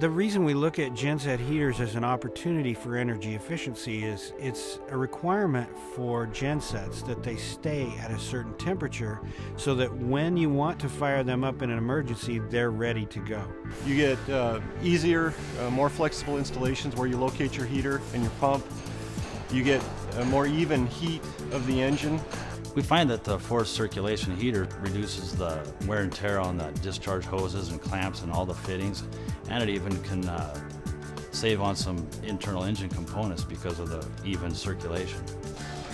The reason we look at genset heaters as an opportunity for energy efficiency is it's a requirement for gensets that they stay at a certain temperature so that when you want to fire them up in an emergency, they're ready to go. You get easier, more flexible installations where you locate your heater and your pump. You get a more even heat of the engine. We find that the forced circulation heater reduces the wear and tear on the discharge hoses and clamps and all the fittings, and it even can save on some internal engine components because of the even circulation.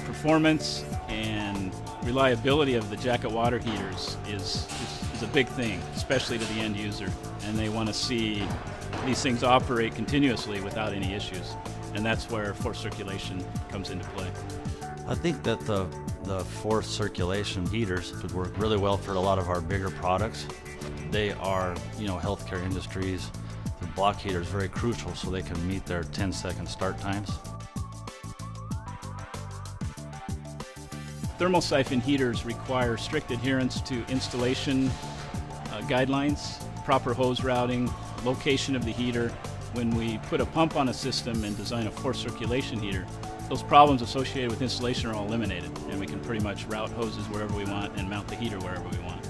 Performance and reliability of the jacket water heaters is a big thing, especially to the end user, and they want to see these things operate continuously without any issues, and that's where forced circulation comes into play. I think that the forced circulation heaters would work really well for a lot of our bigger products. They are, you know, healthcare industries. The block heater is very crucial so they can meet their 10-second start times. Thermal siphon heaters require strict adherence to installation guidelines, proper hose routing, location of the heater. When we put a pump on a system and design a forced circulation heater, those problems associated with installation are all eliminated, and we can pretty much route hoses wherever we want and mount the heater wherever we want.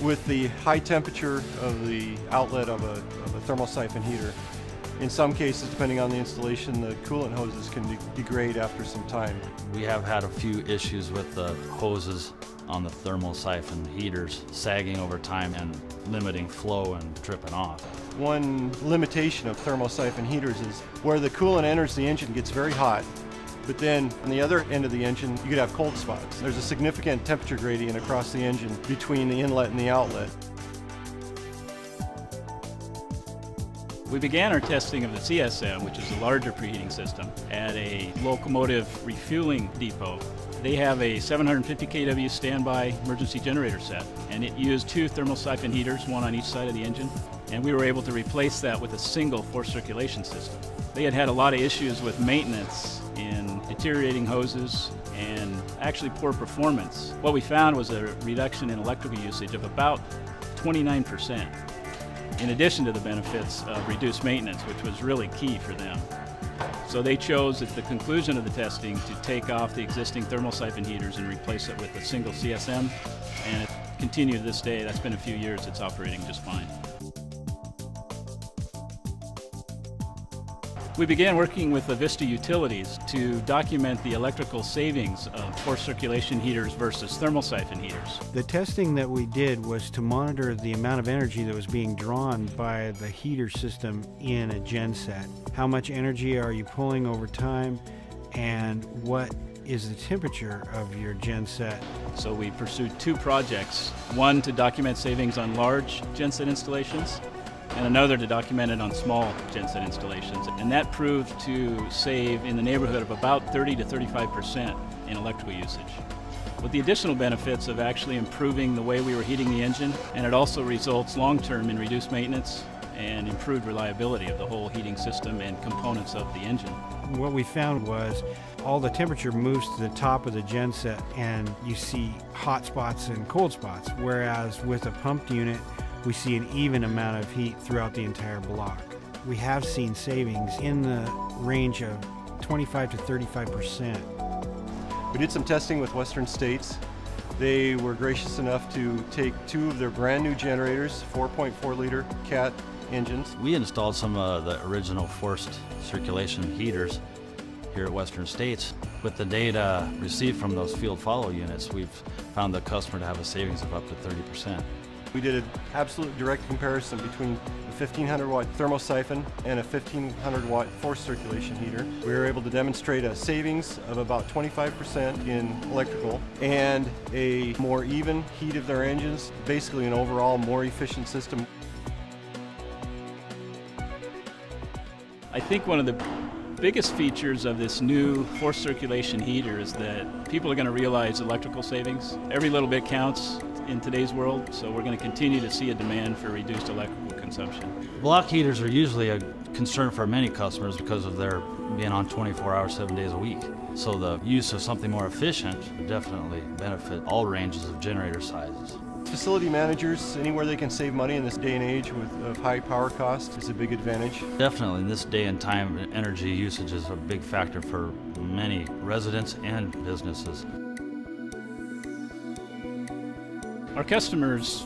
With the high temperature of the outlet of a thermal siphon heater, in some cases, depending on the installation, the coolant hoses can degrade after some time. We have had a few issues with the hoses on the thermal siphon heaters sagging over time and limiting flow and tripping off. One limitation of thermal siphon heaters is where the coolant enters the engine gets very hot. But then on the other end of the engine, you could have cold spots. There's a significant temperature gradient across the engine between the inlet and the outlet. We began our testing of the CSM, which is a larger preheating system, at a locomotive refueling depot. They have a 750 kW standby emergency generator set, and it used two thermal siphon heaters, one on each side of the engine, and we were able to replace that with a single forced circulation system. They had had a lot of issues with maintenance in deteriorating hoses and actually poor performance. What we found was a reduction in electrical usage of about 29%, in addition to the benefits of reduced maintenance, which was really key for them. So they chose at the conclusion of the testing to take off the existing thermal siphon heaters and replace it with a single CSM, and it continued to this day. That's been a few years, it's operating just fine. We began working with Avista Utilities to document the electrical savings of forced circulation heaters versus thermal siphon heaters. The testing that we did was to monitor the amount of energy that was being drawn by the heater system in a genset. How much energy are you pulling over time, and what is the temperature of your genset? So we pursued two projects, one to document savings on large genset installations, and another to document it on small genset installations. And that proved to save in the neighborhood of about 30% to 35% in electrical usage, with the additional benefits of actually improving the way we were heating the engine, and it also results long-term in reduced maintenance and improved reliability of the whole heating system and components of the engine. What we found was all the temperature moves to the top of the genset and you see hot spots and cold spots, whereas with a pumped unit, we see an even amount of heat throughout the entire block. We have seen savings in the range of 25% to 35%. We did some testing with Western States. They were gracious enough to take two of their brand new generators, 4.4 liter CAT engines. We installed some of the original forced circulation heaters here at Western States. With the data received from those field follow units, we've found the customer to have a savings of up to 30%. We did an absolute direct comparison between a 1500 watt thermal siphon and a 1500 watt forced circulation heater. We were able to demonstrate a savings of about 25% in electrical and a more even heat of their engines, basically an overall more efficient system. I think one of the biggest features of this new forced circulation heater is that people are going to realize electrical savings. Every little bit counts in today's world, so we're going to continue to see a demand for reduced electrical consumption. Block heaters are usually a concern for many customers because of their being on 24 hours, 7 days a week. So the use of something more efficient would definitely benefit all ranges of generator sizes. Facility managers, anywhere they can save money in this day and age with high power costs is a big advantage. Definitely, in this day and time, energy usage is a big factor for many residents and businesses. Our customers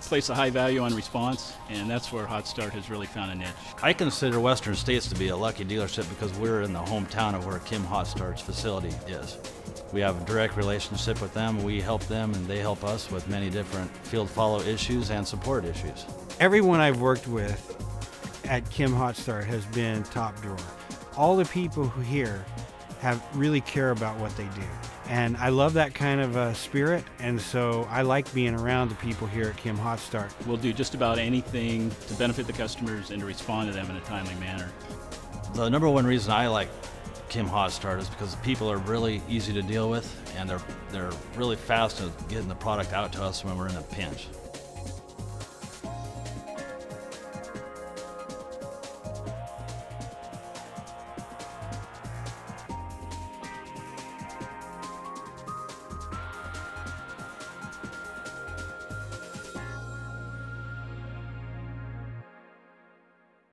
place a high value on response, and that's where HOTSTART has really found a niche. I consider Western States to be a lucky dealership because we're in the hometown of where Kim HOTSTART's facility is. We have a direct relationship with them, we help them, and they help us with many different field follow issues and support issues. Everyone I've worked with at Kim HOTSTART has been top drawer. All the people who here have really care about what they do. And I love that kind of spirit, and so I like being around the people here at Kim HOTSTART. We'll do just about anything to benefit the customers and to respond to them in a timely manner. The number one reason I like Kim HOTSTART is because the people are really easy to deal with, and they're really fast at getting the product out to us when we're in a pinch.